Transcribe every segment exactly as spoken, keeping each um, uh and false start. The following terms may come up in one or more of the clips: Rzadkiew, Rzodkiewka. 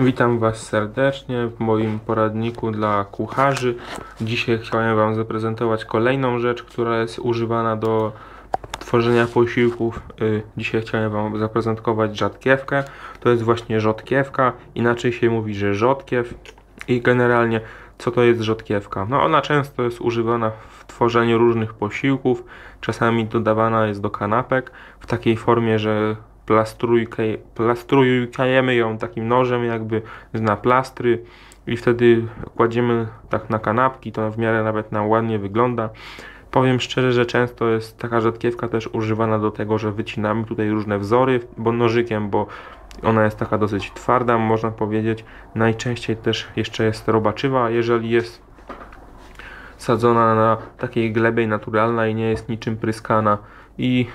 Witam Was serdecznie w moim poradniku dla kucharzy. Dzisiaj chciałem Wam zaprezentować kolejną rzecz, która jest używana do tworzenia posiłków. Dzisiaj chciałem Wam zaprezentować rzadkiewkę. To jest właśnie rzodkiewka, inaczej się mówi, że rzodkiew. I generalnie co to jest rzodkiewka? No ona często jest używana w tworzeniu różnych posiłków. Czasami dodawana jest do kanapek w takiej formie, że plastrujemy ją takim nożem jakby na plastry i wtedy kładziemy tak na kanapki, to w miarę nawet nam ładnie wygląda. Powiem szczerze, że często jest taka rzadkiewka też używana do tego, że wycinamy tutaj różne wzory bo nożykiem, bo ona jest taka dosyć twarda, można powiedzieć. Najczęściej też jeszcze jest robaczywa, jeżeli jest sadzona na takiej glebie naturalnej, nie jest niczym pryskana. I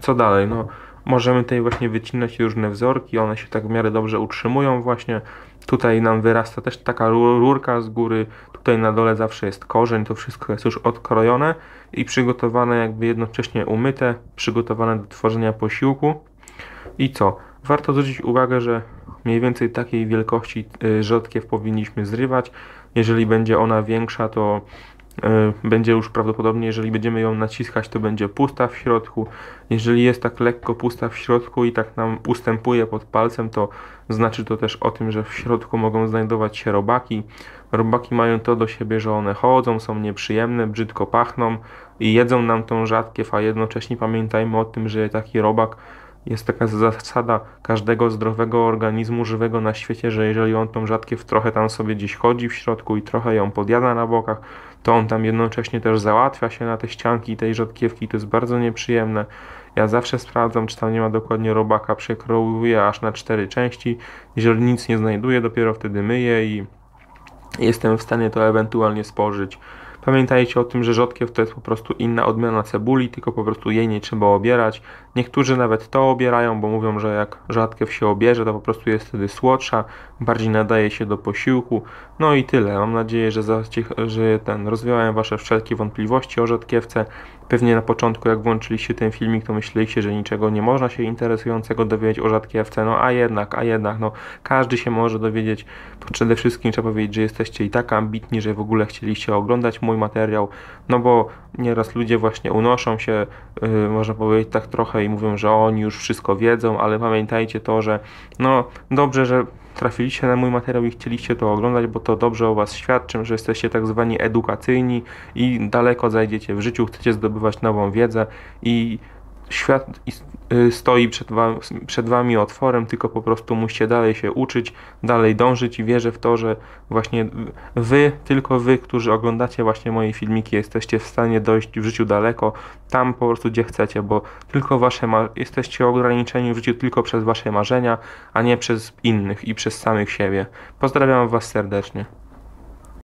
co dalej? No, możemy tutaj właśnie wycinać różne wzorki, one się tak w miarę dobrze utrzymują właśnie. Tutaj nam wyrasta też taka rurka z góry, tutaj na dole zawsze jest korzeń, to wszystko jest już odkrojone i przygotowane, jakby jednocześnie umyte, przygotowane do tworzenia posiłku. I co? Warto zwrócić uwagę, że mniej więcej takiej wielkości rzodkiew powinniśmy zrywać. Jeżeli będzie ona większa, to będzie już prawdopodobnie, jeżeli będziemy ją naciskać, to będzie pusta w środku. Jeżeli jest tak lekko pusta w środku i tak nam ustępuje pod palcem, to znaczy to też o tym, że w środku mogą znajdować się robaki. Robaki mają to do siebie, że one chodzą, są nieprzyjemne, brzydko pachną i jedzą nam tą rzadkiew, a jednocześnie pamiętajmy o tym, że taki robak, jest taka zasada każdego zdrowego organizmu żywego na świecie, że jeżeli on tą rzadkiew trochę tam sobie gdzieś chodzi w środku i trochę ją podjada na bokach, to on tam jednocześnie też załatwia się na te ścianki tej rzadkiewki. To jest bardzo nieprzyjemne. Ja zawsze sprawdzam, czy tam nie ma dokładnie robaka, przekroję aż na cztery części. Jeżeli nic nie znajduję, dopiero wtedy myję i jestem w stanie to ewentualnie spożyć. Pamiętajcie o tym, że rzodkiew to jest po prostu inna odmiana cebuli, tylko po prostu jej nie trzeba obierać. Niektórzy nawet to obierają, bo mówią, że jak rzadkiew się obierze, to po prostu jest wtedy słodsza, bardziej nadaje się do posiłku. No i tyle. Mam nadzieję, że, za, że ten, rozwiałem Wasze wszelkie wątpliwości o rzadkiewce. Pewnie na początku, jak włączyliście ten filmik, to myśleliście, że niczego nie można się interesującego dowiedzieć o rzadkiewce. No a jednak, a jednak, no każdy się może dowiedzieć. To przede wszystkim trzeba powiedzieć, że jesteście i tak ambitni, że w ogóle chcieliście oglądać mój materiał, no bo nieraz ludzie właśnie unoszą się, yy, można powiedzieć tak trochę i mówią, że oni już wszystko wiedzą, ale pamiętajcie to, że no dobrze, że trafiliście na mój materiał i chcieliście to oglądać, bo to dobrze o Was świadczy, że jesteście tak zwani edukacyjni i daleko zajdziecie w życiu, chcecie zdobywać nową wiedzę i świat stoi przed wami, przed wami otworem, tylko po prostu musicie dalej się uczyć, dalej dążyć i wierzę w to, że właśnie wy, tylko wy, którzy oglądacie właśnie moje filmiki, jesteście w stanie dojść w życiu daleko, tam po prostu gdzie chcecie, bo tylko wasze jesteście ograniczeni w życiu tylko przez wasze marzenia, a nie przez innych i przez samych siebie. Pozdrawiam Was serdecznie.